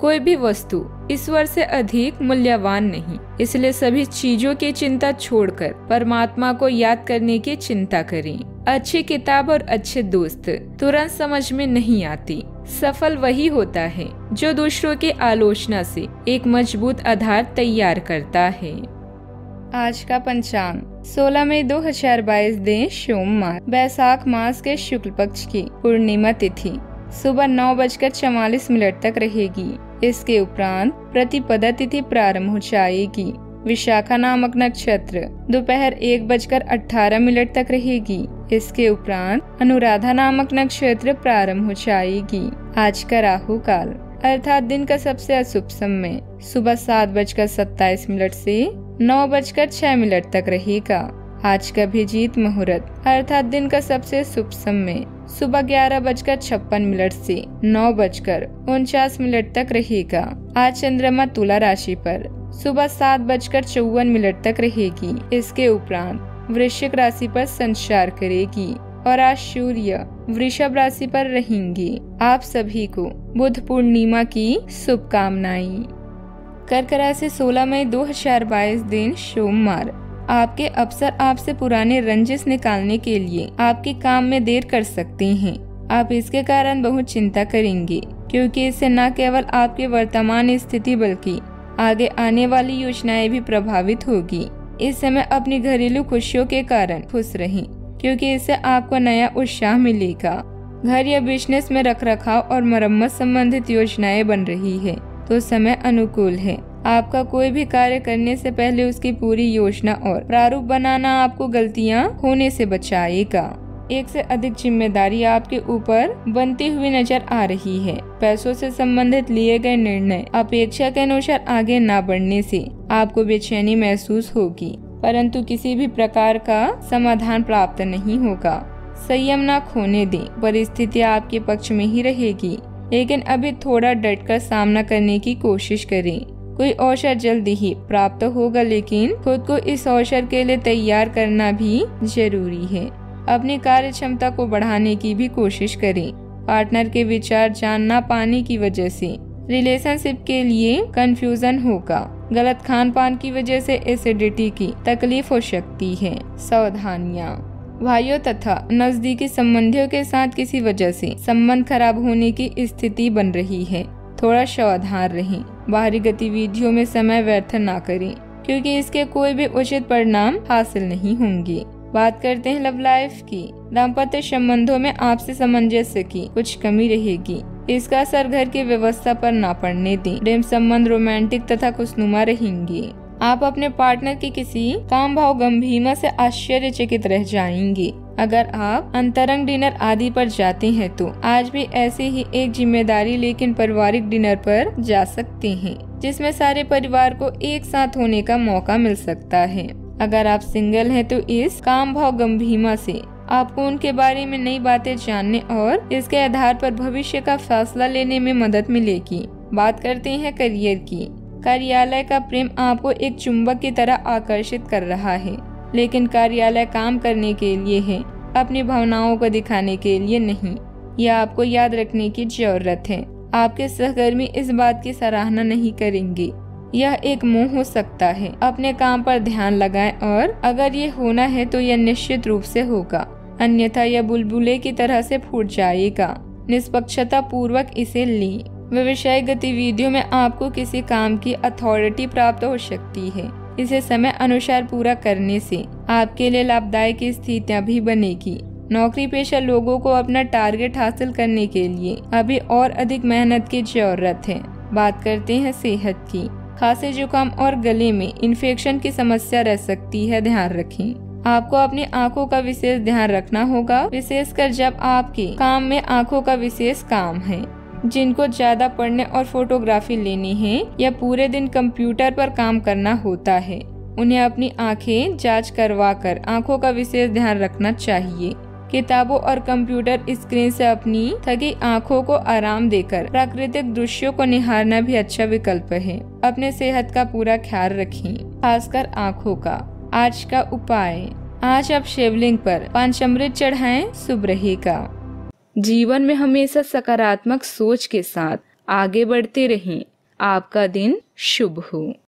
कोई भी वस्तु ईश्वर से अधिक मूल्यवान नहीं, इसलिए सभी चीजों की चिंता छोड़कर परमात्मा को याद करने की चिंता करें। अच्छी किताब और अच्छे दोस्त तुरंत समझ में नहीं आती। सफल वही होता है जो दूसरों की आलोचना से एक मजबूत आधार तैयार करता है। आज का पंचांग 16 मई 2022 दिन सोमवार, बैसाख मास के शुक्ल पक्ष की पूर्णिमा तिथि सुबह 9:44 तक रहेगी। इसके उपरांत प्रतिपदा तिथि प्रारंभ हो जाएगी। विशाखा नामक नक्षत्र दोपहर 1:18 तक रहेगी। इसके उपरांत अनुराधा नामक नक्षत्र प्रारंभ हो जाएगी। आज का राहु काल अर्थात दिन का सबसे अशुभ समय सुबह 7:27 से 9:06 तक रहेगा। आज का अभिजीत मुहूर्त अर्थात दिन का सबसे शुभ समय सुबह 11:56 से 9:49 तक रहेगा। आज चंद्रमा तुला राशि पर सुबह 7:54 तक रहेगी। इसके उपरांत वृश्चिक राशि पर संचार करेगी और आज सूर्य वृषभ राशि पर रहेंगे। आप सभी को बुध पूर्णिमा की शुभकामनाएं। कर्क राशि 16 मई 2022 दिन सोमवार। आपके अफसर आपसे पुराने रंजिश निकालने के लिए आपके काम में देर कर सकते हैं। आप इसके कारण बहुत चिंता करेंगे क्योंकि इससे न केवल आपकी वर्तमान स्थिति बल्कि आगे आने वाली योजनाएं भी प्रभावित होगी। इस समय अपनी घरेलू खुशियों के कारण खुश रहें क्योंकि इससे आपको नया उत्साह मिलेगा। घर या बिजनेस में रखरखाव और मरम्मत संबंधित योजनाएं बन रही है तो समय अनुकूल है। आपका कोई भी कार्य करने से पहले उसकी पूरी योजना और प्रारूप बनाना आपको गलतियां होने से बचाएगा। एक से अधिक जिम्मेदारी आपके ऊपर बनती हुई नजर आ रही है। पैसों से संबंधित लिए गए निर्णय अपेक्षा के अनुसार आगे ना बढ़ने से आपको बेचैनी महसूस होगी, परंतु किसी भी प्रकार का समाधान प्राप्त नहीं होगा। संयम ना खोने दें, परिस्थितियाँ आपके पक्ष में ही रहेगी, लेकिन अभी थोड़ा डटकर सामना करने की कोशिश करें। कोई अवसर जल्दी ही प्राप्त होगा, लेकिन खुद को इस अवसर के लिए तैयार करना भी जरूरी है। अपनी कार्य क्षमता को बढ़ाने की भी कोशिश करें। पार्टनर के विचार जान ना पाने की वजह से रिलेशनशिप के लिए कंफ्यूजन होगा। गलत खान पान की वजह से एसिडिटी की तकलीफ हो सकती है। सावधानियाँ। भाइयों तथा नजदीकी संबंधियों के साथ किसी वजह से संबंध खराब होने की स्थिति बन रही है। थोड़ा सावधान रहें। बाहरी गतिविधियों में समय व्यर्थ ना करें क्योंकि इसके कोई भी उचित परिणाम हासिल नहीं होंगे। बात करते हैं लव लाइफ की। दाम्पत्य संबंधों में आपसे सामंजस्य की कुछ कमी रहेगी। इसका असर घर की व्यवस्था पर ना पड़ने दें। प्रेम संबंध रोमांटिक तथा खुशनुमा रहेंगे। आप अपने पार्टनर के किसी काम भाव गंभीरता से आश्चर्यचकित रह जाएंगे। अगर आप अंतरंग डिनर आदि पर जाते हैं तो आज भी ऐसे ही एक जिम्मेदारी लेकिन पारिवारिक डिनर पर जा सकते हैं, जिसमें सारे परिवार को एक साथ होने का मौका मिल सकता है। अगर आप सिंगल हैं तो इस काम भाव गंभीरता से आपको उनके बारे में नई बातें जानने और इसके आधार पर भविष्य का फैसला लेने में मदद मिलेगी। बात करते हैं करियर की। कार्यालय का प्रेम आपको एक चुंबक की तरह आकर्षित कर रहा है, लेकिन कार्यालय काम करने के लिए है, अपनी भावनाओं को दिखाने के लिए नहीं। यह आपको याद रखने की जरूरत है। आपके सहकर्मी इस बात की सराहना नहीं करेंगे। यह एक मोह हो सकता है। अपने काम पर ध्यान लगाएं और अगर ये होना है तो यह निश्चित रूप से होगा, अन्यथा यह बुलबुले की तरह से फूट जाएगा। निष्पक्षता पूर्वक इसे लें। व्यवसायिक गतिविधियों में आपको किसी काम की अथॉरिटी प्राप्त हो सकती है। इसे समय अनुसार पूरा करने से आपके लिए लाभदायक स्थितियाँ भी बनेगी। नौकरी पेशा लोगों को अपना टारगेट हासिल करने के लिए अभी और अधिक मेहनत की जरूरत है। बात करते हैं सेहत की। खांसी जुकाम और गले में इन्फेक्शन की समस्या रह सकती है, ध्यान रखें। आपको अपनी आंखों का विशेष ध्यान रखना होगा, विशेषकर जब आपके काम में आंखों का विशेष काम है। जिनको ज्यादा पढ़ने और फोटोग्राफी लेनी है या पूरे दिन कंप्यूटर पर काम करना होता है, उन्हें अपनी आंखें जांच करवाकर आंखों का विशेष ध्यान रखना चाहिए। किताबों और कंप्यूटर स्क्रीन से अपनी थकी आंखों को आराम देकर प्राकृतिक दृश्यों को निहारना भी अच्छा विकल्प है। अपने सेहत का पूरा ख्याल रखें, खासकर आंखों का। आज का उपाय, आज आप शिवलिंग पर पंचामृत चढ़ाएं, शुभ रहेगा। जीवन में हमेशा सकारात्मक सोच के साथ आगे बढ़ते रहें। आपका दिन शुभ हो।